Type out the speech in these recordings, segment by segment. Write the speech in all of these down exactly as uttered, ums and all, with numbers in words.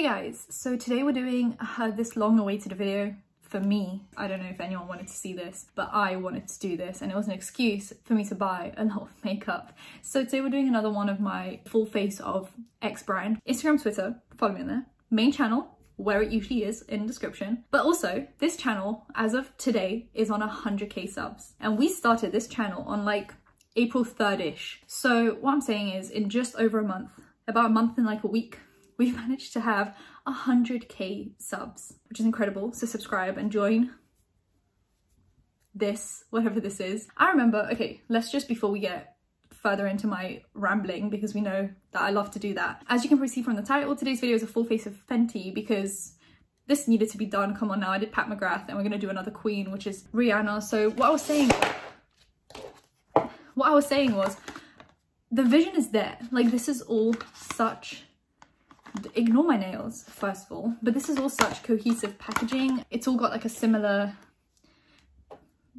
Hey guys, so today we're doing uh, this long-awaited video for me. I don't know if anyone wanted to see this, but I wanted to do this and it was an excuse for me to buy a lot of makeup. So today we're doing another one of my full face of X brand. Instagram, Twitter, follow me on there. Main channel, where it usually is in the description. But also, this channel, as of today, is on one hundred K subs. And we started this channel on like April third-ish. So what I'm saying is in just over a month, about a month and like a week, we've managed to have one hundred K subs, which is incredible. So subscribe and join this, whatever this is. I remember, okay, let's just, before we get further into my rambling, because we know that I love to do that. As you can probably see from the title, today's video is a full face of Fenty because this needed to be done. Come on now, I did Pat McGrath and we're gonna do another queen, which is Rihanna. So what I was saying, what I was saying was, the vision is there. Like, this is all such, ignore my nails first of all, but this is all such cohesive packaging. It's all got like a similar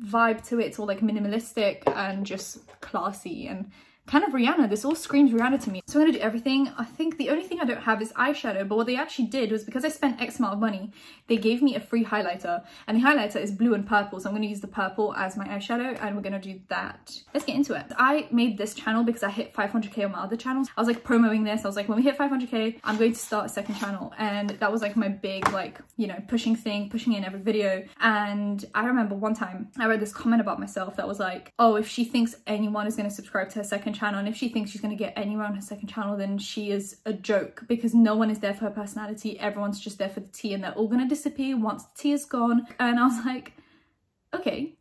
vibe to it. It's all like minimalistic and just classy and kind of Rihanna. This all screams Rihanna to me. So I'm gonna do everything. I think the only thing I don't have is eyeshadow, but what they actually did was, because I spent X amount of money, they gave me a free highlighter, and the highlighter is blue and purple. So I'm gonna use the purple as my eyeshadow and we're gonna do that. Let's get into it. I made this channel because I hit five hundred K on my other channels. I was like promoting this. I was like, when we hit five hundred K, I'm going to start a second channel. And that was like my big, like, you know, pushing thing, pushing in every video. And I remember one time I read this comment about myself that was like, oh, if she thinks anyone is gonna subscribe to her second channel, and if she thinks she's going to get anywhere on her second channel, then she is a joke, because no one is there for her personality. Everyone's just there for the tea, and they're all going to disappear once the tea is gone. And I was like, okay,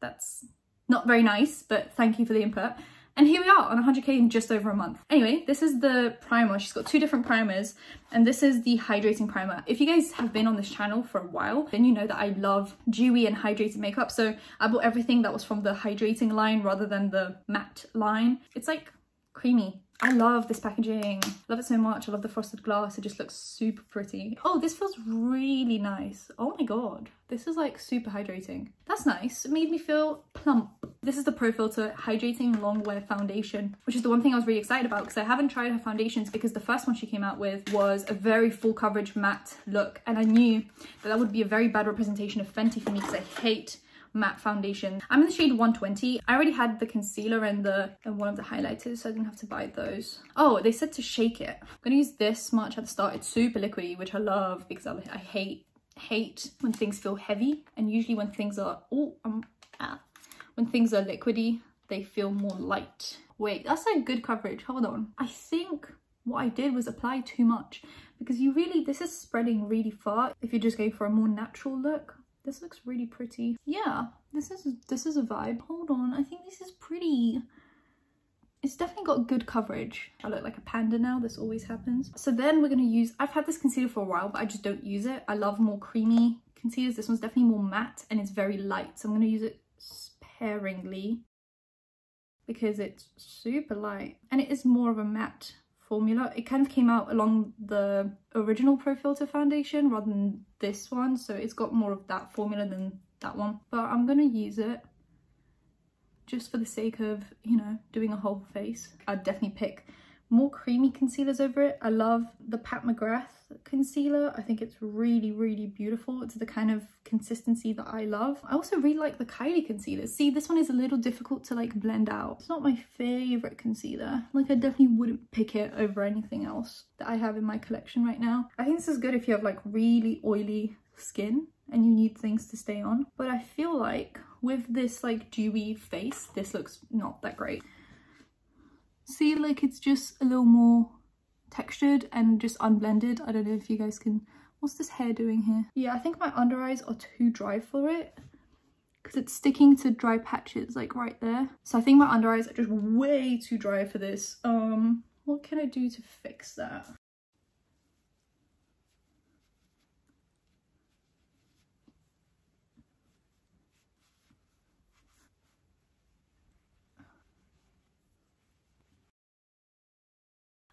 that's not very nice, but thank you for the input. And here we are on one hundred K in just over a month. Anyway, this is the primer. She's got two different primers, and this is the hydrating primer. If you guys have been on this channel for a while, then you know that I love dewy and hydrated makeup. So I bought everything that was from the hydrating line rather than the matte line. It's like creamy. I love this packaging. Love it so much. I love the frosted glass. It just looks super pretty. Oh, this feels really nice. Oh my God. This is like super hydrating. That's nice. It made me feel plump. This is the Pro Filt'r Hydrating Longwear Foundation, which is the one thing I was really excited about because I haven't tried her foundations, because the first one she came out with was a very full coverage matte look. And I knew that that would be a very bad representation of Fenty for me because I hate matte foundation. I'm in the shade one twenty. I already had the concealer and the and one of the highlighters, so I didn't have to buy those. Oh, they said to shake it. I'm gonna use this much at the start. It's super liquidy, which I love because I, I hate hate when things feel heavy, and usually when things are oh um ah, when things are liquidy, they feel more light. Wait, that's like good coverage. Hold on. I think what I did was apply too much, because you really this is spreading really far. If you're just going for a more natural look. This looks really pretty. Yeah, this is this is a vibe. Hold on, I think this is pretty. It's definitely got good coverage. I look like a panda now, this always happens. So then we're gonna use, I've had this concealer for a while, but I just don't use it. I love more creamy concealers. This one's definitely more matte and it's very light. So I'm gonna use it sparingly because it's super light and it is more of a matte formula. It kind of came out along the original Pro Filt'r foundation rather than this one, so it's got more of that formula than that one, but I'm gonna use it just for the sake of, you know, doing a whole face. I'd definitely pick more creamy concealers over it. I love the Pat McGrath concealer. I think it's really, really beautiful. It's the kind of consistency that I love. I also really like the Kylie concealer. See, this one is a little difficult to like blend out. It's not my favorite concealer. Like, I definitely wouldn't pick it over anything else that I have in my collection right now. I think this is good if you have like really oily skin and you need things to stay on. But I feel like with this like dewy face, this looks not that great. See, like, it's just a little more textured and just unblended. I don't know if you guys can... What's this hair doing here? Yeah, I think my under eyes are too dry for it because it's sticking to dry patches, like, right there. So I think my under eyes are just way too dry for this. Um, what can I do to fix that?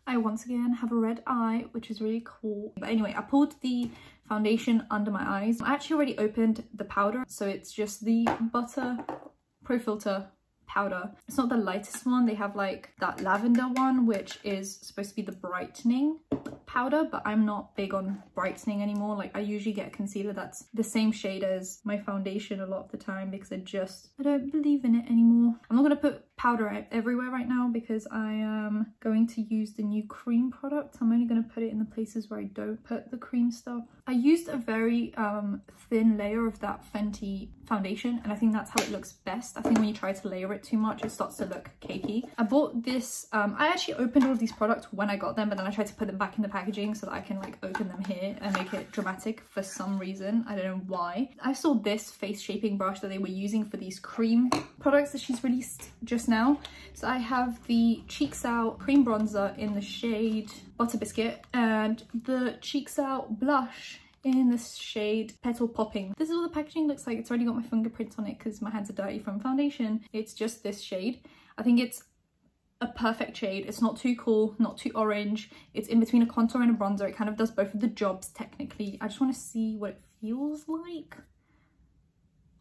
I once again have a red eye, which is really cool. But anyway, I pulled the foundation under my eyes. I actually already opened the powder, so it's just the Butter Pro Filt'r powder. It's not the lightest one. They have like that lavender one, which is supposed to be the brightening powder, but I'm not big on brightening anymore. Like I usually get a concealer that's the same shade as my foundation a lot of the time because I just, I don't believe in it anymore. I'm not going to put powder everywhere right now because I am going to use the new cream product. I'm only going to put it in the places where I don't put the cream stuff. I used a very um, thin layer of that Fenty foundation, and I think that's how it looks best. I think when you try to layer it too much, it starts to look cakey. I bought this, um, I actually opened all of these products when I got them, but then I tried to put them back in the packaging so that I can like open them here and make it dramatic for some reason. I don't know why. I saw this face shaping brush that they were using for these cream products that she's released just now. So I have the Cheeks Out cream bronzer in the shade Butter Biscuit and the Cheeks Out blush in the shade Petal Popping. This is what the packaging looks like. It's already got my fingerprints on it because my hands are dirty from foundation. It's just this shade. I think it's a perfect shade. It's not too cool, not too orange. It's in between a contour and a bronzer. It kind of does both of the jobs technically. I just want to see what it feels like.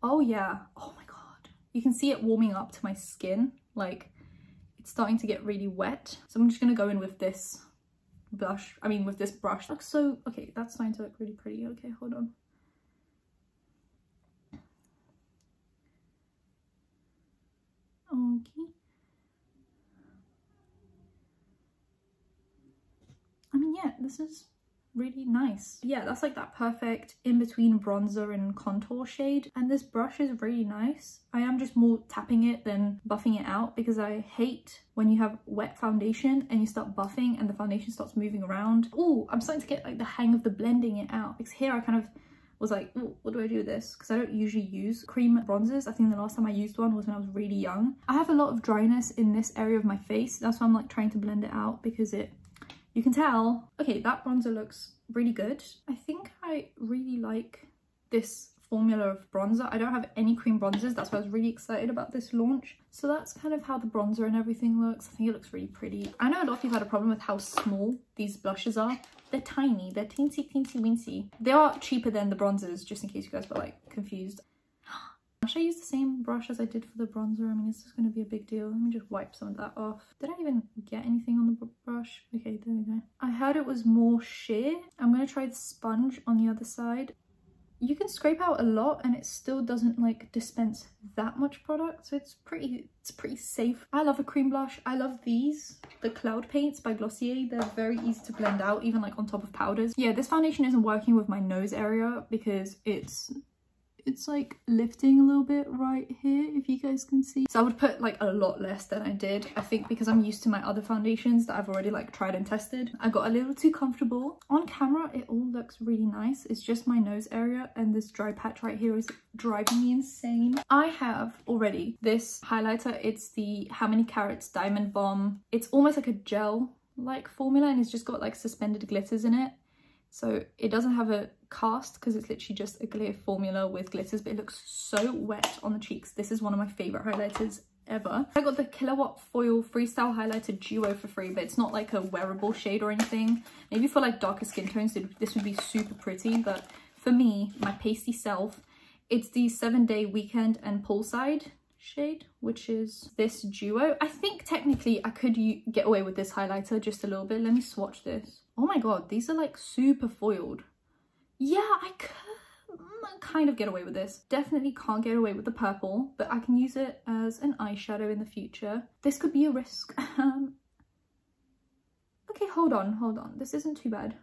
Oh yeah. Oh my god. You can see it warming up to my skin. Like it's starting to get really wet, so I'm just gonna go in with this blush I mean with this brush. Looks so okay, that's starting to look really pretty. Okay, hold on. Okay, I mean yeah, this is really nice. Yeah, that's like that perfect in between bronzer and contour shade, and this brush is really nice. I am just more tapping it than buffing it out because I hate when you have wet foundation and you start buffing and the foundation starts moving around. Oh, I'm starting to get like the hang of the blending it out, because here I kind of was like, oh, what do I do with this? Because I don't usually use cream bronzers. I think the last time I used one was when I was really young. I have a lot of dryness in this area of my face. That's why I'm like trying to blend it out, because it you can tell. Okay, that bronzer looks really good. I think I really like this formula of bronzer. I don't have any cream bronzers. That's why I was really excited about this launch. So that's kind of how the bronzer and everything looks. I think it looks really pretty. I know a lot of people had a problem with how small these blushes are. They're tiny. They're teensy, teensy, wincy. They are cheaper than the bronzers, just in case you guys were like confused. Should I use the same brush as I did for the bronzer? I mean, is this going to be a big deal? Let me just wipe some of that off. Did I even get anything on the brush? Okay, there we go. I heard it was more sheer. I'm going to try the sponge on the other side. You can scrape out a lot and it still doesn't like dispense that much product, so it's pretty it's pretty safe. I love a cream blush. I love these, the Cloud Paints by Glossier. They're very easy to blend out, even like on top of powders. Yeah, this foundation isn't working with my nose area because it's it's like lifting a little bit right here, if you guys can see. So I would put like a lot less than I did, I think, because I'm used to my other foundations that I've already like tried and tested. I got a little too comfortable. On camera it all looks really nice. It's just my nose area and this dry patch right here is driving me insane. I have already this highlighter. It's the How Many Carats Diamond Bomb. It's almost like a gel like formula, and it's just got like suspended glitters in it. So it doesn't have a cast because it's literally just a clear formula with glitters, but it looks so wet on the cheeks. This is one of my favorite highlighters ever. I got the Kilowatt Foil Freestyle Highlighter Duo for free, but it's not like a wearable shade or anything. Maybe for like darker skin tones, this would be super pretty, but for me, my pasty self, it's the Seven Day Weekend and Poolside shade, which is this duo. I think technically I could get away with this highlighter just a little bit. Let me swatch this. Oh my god, these are like super foiled. Yeah, I could kind of get away with this. Definitely can't get away with the purple, but I can use it as an eyeshadow in the future. This could be a risk. Okay, hold on, hold on. This isn't too bad.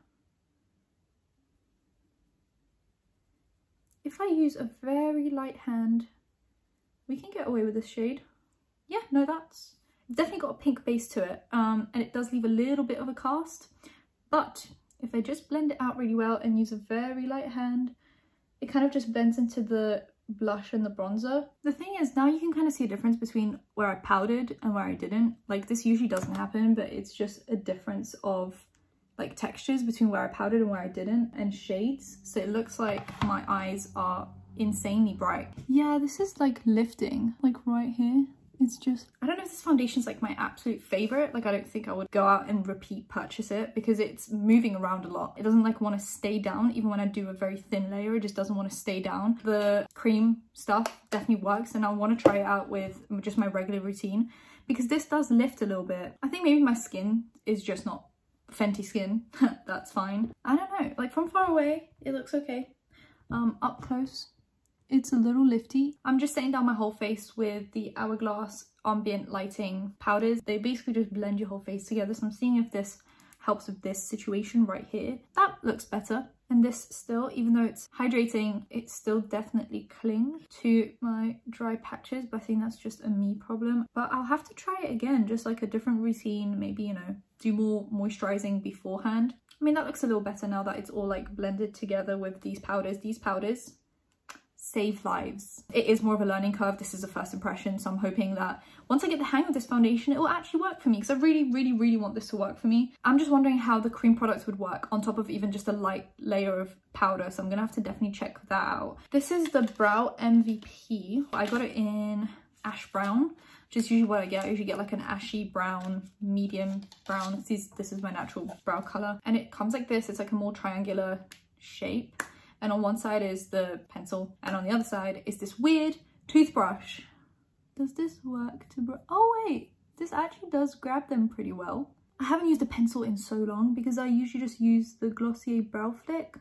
If I use a very light hand, we can get away with this shade. Yeah, no, that's definitely got a pink base to it, um, and it does leave a little bit of a cast, but if I just blend it out really well and use a very light hand, it kind of just blends into the blush and the bronzer. The thing is, now you can kind of see a difference between where I powdered and where I didn't. Like, this usually doesn't happen, but it's just a difference of like textures between where I powdered and where I didn't, and shades. So it looks like my eyes are insanely bright. Yeah, this is like lifting, like right here. It's just, I don't know if this foundation is like my absolute favorite. Like I don't think I would go out and repeat purchase it because it's moving around a lot. It doesn't like want to stay down. Even when I do a very thin layer, it just doesn't want to stay down. The cream stuff definitely works, and I want to try it out with just my regular routine because this does lift a little bit. I think maybe my skin is just not Fenty skin. That's fine. I don't know. Like from far away, it looks okay. Um, up close, it's a little lifty. I'm just setting down my whole face with the Hourglass ambient lighting powders. They basically just blend your whole face together. So I'm seeing if this helps with this situation right here. That looks better. And this still, even though it's hydrating, it still definitely clings to my dry patches. But I think that's just a me problem. But I'll have to try it again, just like a different routine. Maybe, you know, do more moisturizing beforehand. I mean, that looks a little better now that it's all like blended together with these powders. These powders save lives. It is more of a learning curve. This is a first impression, so I'm hoping that once I get the hang of this foundation, it will actually work for me, because I really, really, really want this to work for me. I'm just wondering how the cream products would work on top of even just a light layer of powder, so I'm gonna have to definitely check that out. This is the Brow M V P. I got it in ash brown, which is usually what I get. I usually get like an ashy brown, medium brown. This is, this is my natural brow color. And it comes like this. It's like a more triangular shape. And on one side is the pencil, and on the other side is this weird toothbrush. Does this work to br- Oh wait, this actually does grab them pretty well. I haven't used a pencil in so long because I usually just use the Glossier Brow Flick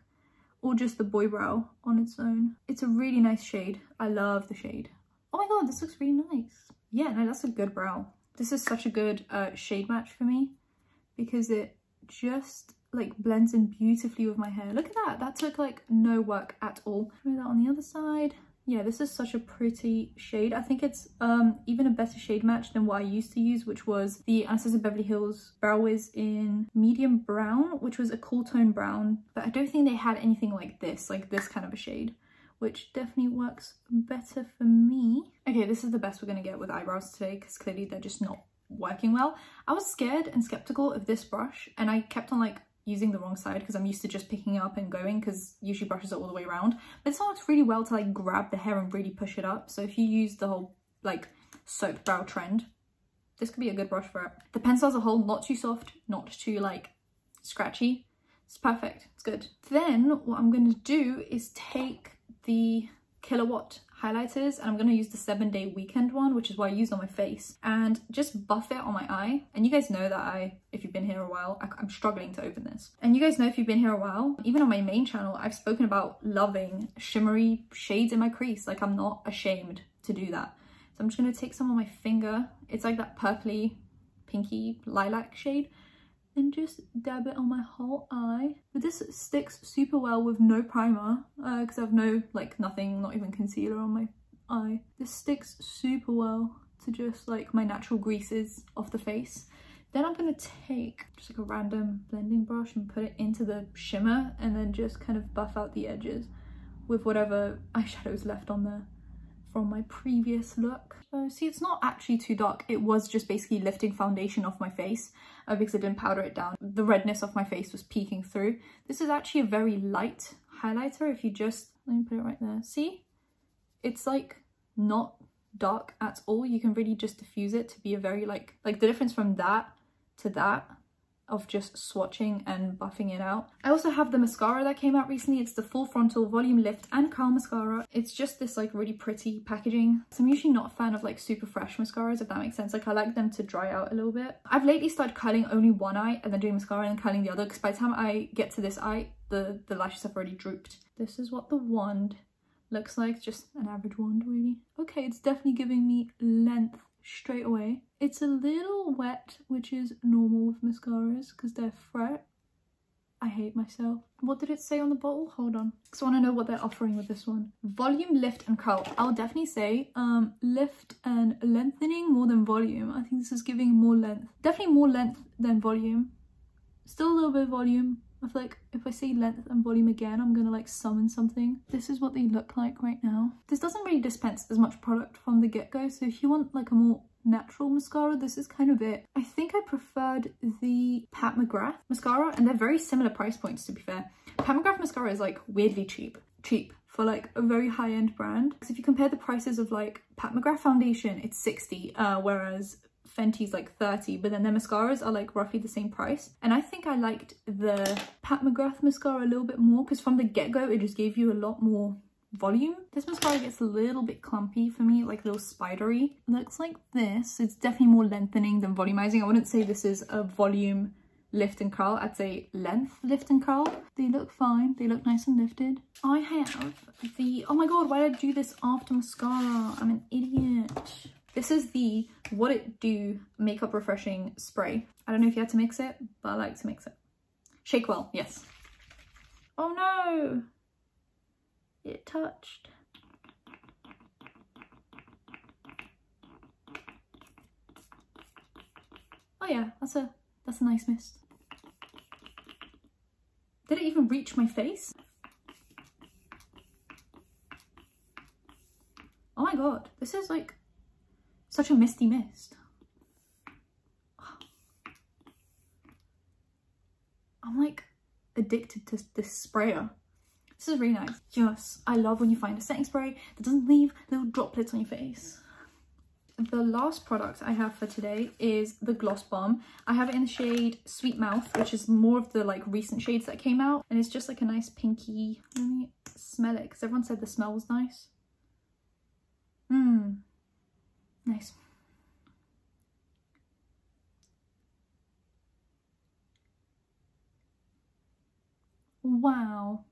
or just the Boy Brow on its own. It's a really nice shade. I love the shade. Oh my god, this looks really nice. Yeah, no, that's a good brow. This is such a good uh, shade match for me because it just like blends in beautifully with my hair. Look at that, that took like no work at all. Try that on the other side. Yeah, this is such a pretty shade. I think it's um even a better shade match than what I used to use, which was the Anastasia Beverly Hills Brow Wiz in medium brown, which was a cool tone brown, but I don't think they had anything like this, like this kind of a shade, which definitely works better for me. Okay, this is the best we're gonna get with eyebrows today because clearly they're just not working well. I was scared and skeptical of this brush, and I kept on like using the wrong side because I'm used to just picking up and going, because usually brushes are all the way around. But this one works really well to like grab the hair and really push it up. So if you use the whole like soap brow trend, this could be a good brush for it. The pencil as a whole, not too soft, not too like scratchy. It's perfect, it's good. Then what I'm gonna do is take the Kilowatt highlighters, and I'm going to use the seven day weekend one, which is what I used on my face, and just buff it on my eye. And you guys know that I, if you've been here a while, I, I'm struggling to open this. And you guys know if you've been here a while, even on my main channel, I've spoken about loving shimmery shades in my crease. Like I'm not ashamed to do that. So I'm just going to take some on my finger. It's like that purpley, pinky lilac shade, and just dab it on my whole eye. But this sticks super well with no primer because uh, I've no like nothing, not even concealer on my eye. This sticks super well to just like my natural greases off the face. Then I'm gonna take just like a random blending brush and put it into the shimmer, and then just kind of buff out the edges with whatever eyeshadow's left on there from my previous look. So see, it's not actually too dark. It was just basically lifting foundation off my face uh, because I didn't powder it down. The redness off my face was peeking through. This is actually a very light highlighter. If you just, let me put it right there. See, it's like not dark at all. You can really just diffuse it to be a very like, like the difference from that to that of just swatching and buffing it out. I also have the mascara that came out recently. It's the Full Frontal Volume Lift and Curl Mascara. It's just this like really pretty packaging. So I'm usually not a fan of like super fresh mascaras, if that makes sense. Like I like them to dry out a little bit. I've lately started curling only one eye and then doing mascara and curling the other, because by the time I get to this eye, the, the lashes have already drooped. This is what the wand looks like. Just an average wand, really. Okay, it's definitely giving me length straight away. It's a little wet, which is normal with mascaras because they're fresh. I hate myself. What did it say on the bottle? Hold on, because I want to know what they're offering with this one. Volume, lift and curl. I'll definitely say um lift and lengthening more than volume. I think this is giving more length, definitely more length than volume. Still a little bit of volume. I feel like if I say length and volume again, I'm gonna like summon something. This is what they look like right now. This doesn't really dispense as much product from the get-go, so if you want like a more natural mascara, this is kind of it. I think I preferred the Pat McGrath mascara, and they're very similar price points to be fair. Pat McGrath mascara is like weirdly cheap. cheap for like a very high-end brand. So if you compare the prices of like Pat McGrath foundation, it's sixty, uh, whereas Fenty's like thirty, but then their mascaras are like roughly the same price. And I think I liked the Pat McGrath mascara a little bit more because from the get-go it just gave you a lot more volume. This mascara gets a little bit clumpy for me, like a little spidery. Looks like this. It's definitely more lengthening than volumizing. I wouldn't say this is a volume lift and curl, I'd say length lift and curl. They look fine, they look nice and lifted. I have the, oh my god, why did I do this after mascara? I'm an idiot. This is the What It Do Makeup Refreshing Spray. I don't know if you had to mix it, but I like to mix it. Shake well, yes. Oh no! It touched. Oh yeah, that's a, that's a nice mist. Did it even reach my face? Oh my god, this is like such a misty mist. I'm like addicted to this sprayer. This is really nice. Yes, I love when you find a setting spray that doesn't leave little droplets on your face. The last product I have for today is the Gloss Balm. I have it in the shade Sweet Mouth, which is more of the like recent shades that came out. And it's just like a nice pinky. Let me smell it because everyone said the smell was nice. Mmm. Nice. Wow.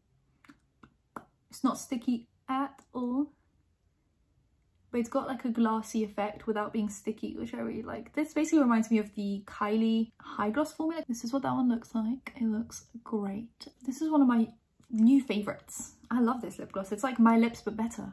It's not sticky at all. But it's got like a glassy effect without being sticky, which I really like. This basically reminds me of the Kylie high gloss formula. This is what that one looks like. It looks great. This is one of my new favorites. I love this lip gloss. It's like my lips, but better.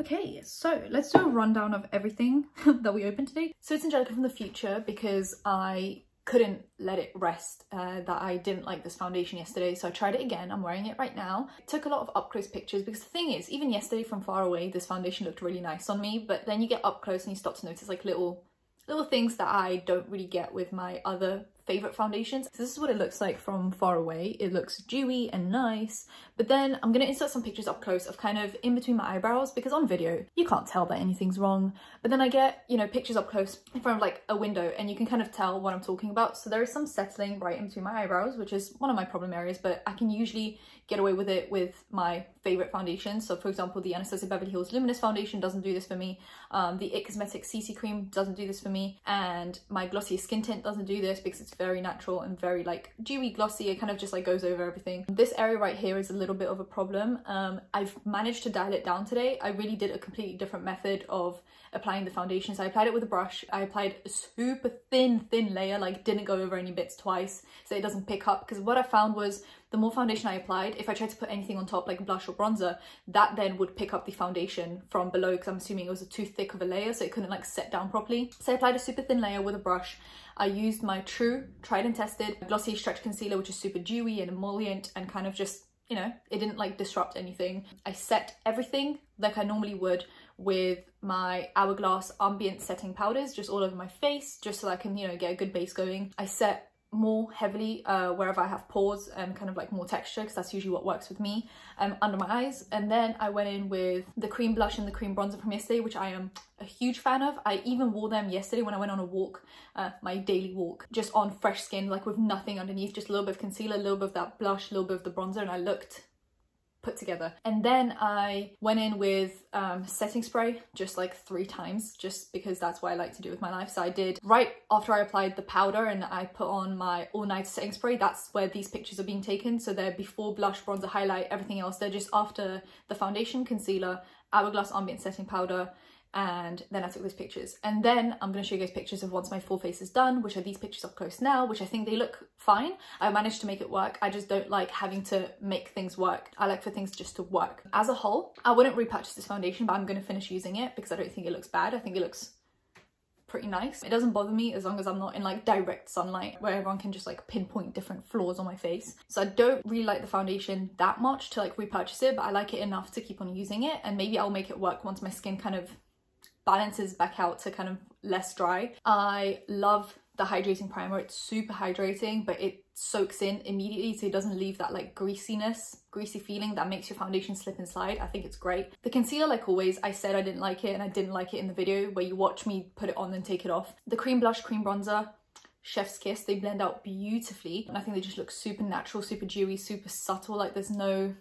Okay, so let's do a rundown of everything that we opened today. So it's Angelika from the future because I couldn't let it rest uh, that I didn't like this foundation yesterday. So I tried it again. I'm wearing it right now. I took a lot of up close pictures because the thing is, even yesterday from far away, this foundation looked really nice on me. But then you get up close and you start to notice like little, little things that I don't really get with my other favorite foundations. So this is what it looks like from far away. It looks dewy and nice, but then I'm gonna insert some pictures up close of kind of in between my eyebrows, because on video you can't tell that anything's wrong, but then I get, you know, pictures up close in front of like a window and you can kind of tell what I'm talking about. So there is some settling right in between my eyebrows, which is one of my problem areas, but I can usually get away with it with my favorite foundations. So for example, the Anastasia Beverly Hills Luminous foundation doesn't do this for me, um, the It Cosmetics C C cream doesn't do this for me, and my Glossier skin tint doesn't do this because it's very natural and very like dewy glossy. It kind of just like goes over everything. This area right here is a little bit of a problem. um I've managed to dial it down today. I really did a completely different method of applying the foundation. So I applied it with a brush. I applied a super thin thin layer, like didn't go over any bits twice, so it doesn't pick up. Because what I found was the more foundation I applied, if I tried to put anything on top like blush or bronzer, that then would pick up the foundation from below, because I'm assuming it was too thick of a layer, so it couldn't like set down properly. So I applied a super thin layer with a brush. I used my true tried and tested Glossier stretch concealer, which is super dewy and emollient and kind of just, you know, it didn't like disrupt anything. I set everything like I normally would with my Hourglass ambient setting powders just all over my face, just so I can, you know, get a good base going. I set more heavily uh, wherever I have pores and kind of like more texture, because that's usually what works with me, um, under my eyes. And then I went in with the cream blush and the cream bronzer from yesterday, which I am a huge fan of. I even wore them yesterday when I went on a walk, uh, my daily walk, just on fresh skin, like with nothing underneath, just a little bit of concealer, a little bit of that blush, a little bit of the bronzer, and I looked put together. And then I went in with um, setting spray just like three times, just because that's what I like to do with my life. So I did right after I applied the powder and I put on my all night setting spray. That's where these pictures are being taken. So they're before blush, bronzer, highlight, everything else. They're just after the foundation, concealer, Hourglass ambient setting powder, and then I took those pictures. And then I'm going to show you guys pictures of once my full face is done, which are these pictures up close now, which I think they look fine. I managed to make it work. I just don't like having to make things work. I like for things just to work. As a whole, I wouldn't repurchase this foundation, but I'm going to finish using it because I don't think it looks bad. I think it looks pretty nice. It doesn't bother me as long as I'm not in like direct sunlight where everyone can just like pinpoint different flaws on my face. So I don't really like the foundation that much to like repurchase it, but I like it enough to keep on using it. And maybe I'll make it work once my skin kind of balances back out to kind of less dry. I love the hydrating primer. It's super hydrating, but it soaks in immediately, so it doesn't leave that like greasiness, greasy feeling that makes your foundation slip and slide. I think it's great. The concealer, like always, I said I didn't like it, and I didn't like it in the video where you watch me put it on and take it off. The cream blush, cream bronzer, chef's kiss. They blend out beautifully, and I think they just look super natural, super dewy, super subtle. Like there's no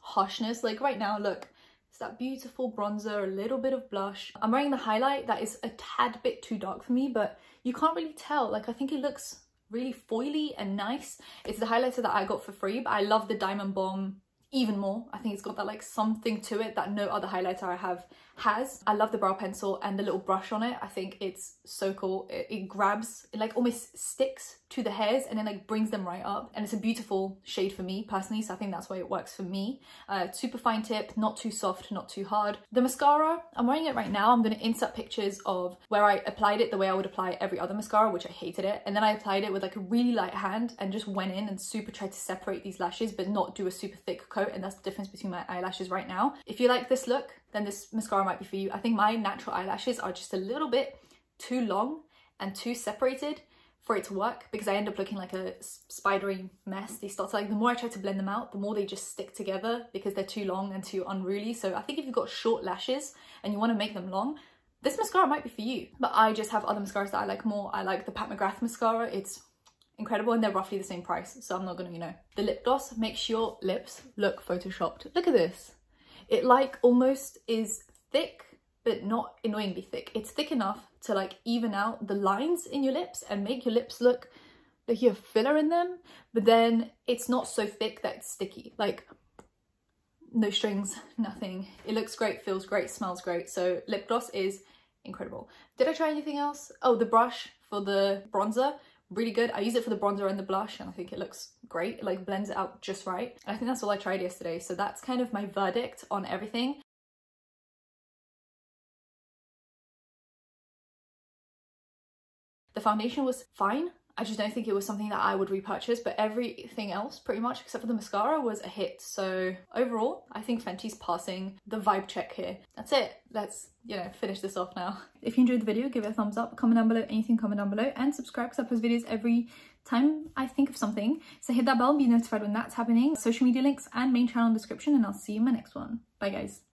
harshness. Like right now, look, it's that beautiful bronzer, a little bit of blush. I'm wearing the highlight that is a tad bit too dark for me, but you can't really tell. Like I think it looks really foily and nice. It's the highlighter that I got for free, but I love the Diamond Bomb even more. I think it's got that like something to it that no other highlighter I have has. I love the brow pencil and the little brush on it. I think it's so cool. It, it grabs, it like almost sticks to the hairs and then like brings them right up. And it's a beautiful shade for me personally, so I think that's why it works for me. Uh, super fine tip, not too soft, not too hard. The mascara, I'm wearing it right now. I'm gonna insert pictures of where I applied it the way I would apply every other mascara, which I hated it. And then I applied it with like a really light hand and just went in and super tried to separate these lashes, but not do a super thick coat. And that's the difference between my eyelashes right now. If you like this look, then this mascara might be for you. I think my natural eyelashes are just a little bit too long and too separated for it to work, because I end up looking like a spidery mess. They start to like, the more I try to blend them out, the more they just stick together because they're too long and too unruly. So I think if you've got short lashes and you want to make them long, this mascara might be for you. But I just have other mascaras that I like more. I like the Pat McGrath mascara. It's incredible, and they're roughly the same price, so I'm not gonna, you know. The lip gloss makes your lips look photoshopped. Look at this. It like almost is thick, but not annoyingly thick. It's thick enough to like even out the lines in your lips and make your lips look like you have filler in them, but then it's not so thick that it's sticky. Like no strings, nothing. It looks great, feels great, smells great. So lip gloss is incredible. Did I try anything else? Oh, the brush for the bronzer. Really good. I use it for the bronzer and the blush, and I think it looks great. It like blends it out just right. And I think that's all I tried yesterday. So that's kind of my verdict on everything. The foundation was fine. I just don't think it was something that I would repurchase, but everything else pretty much except for the mascara was a hit. So overall, I think Fenty's passing the vibe check here. That's it. Let's, you know, finish this off now. If you enjoyed the video, give it a thumbs up, comment down below, anything, comment down below, and subscribe because I post videos every time I think of something. So hit that bell, be notified when that's happening. Social media links and main channel in the description, and I'll see you in my next one. Bye guys.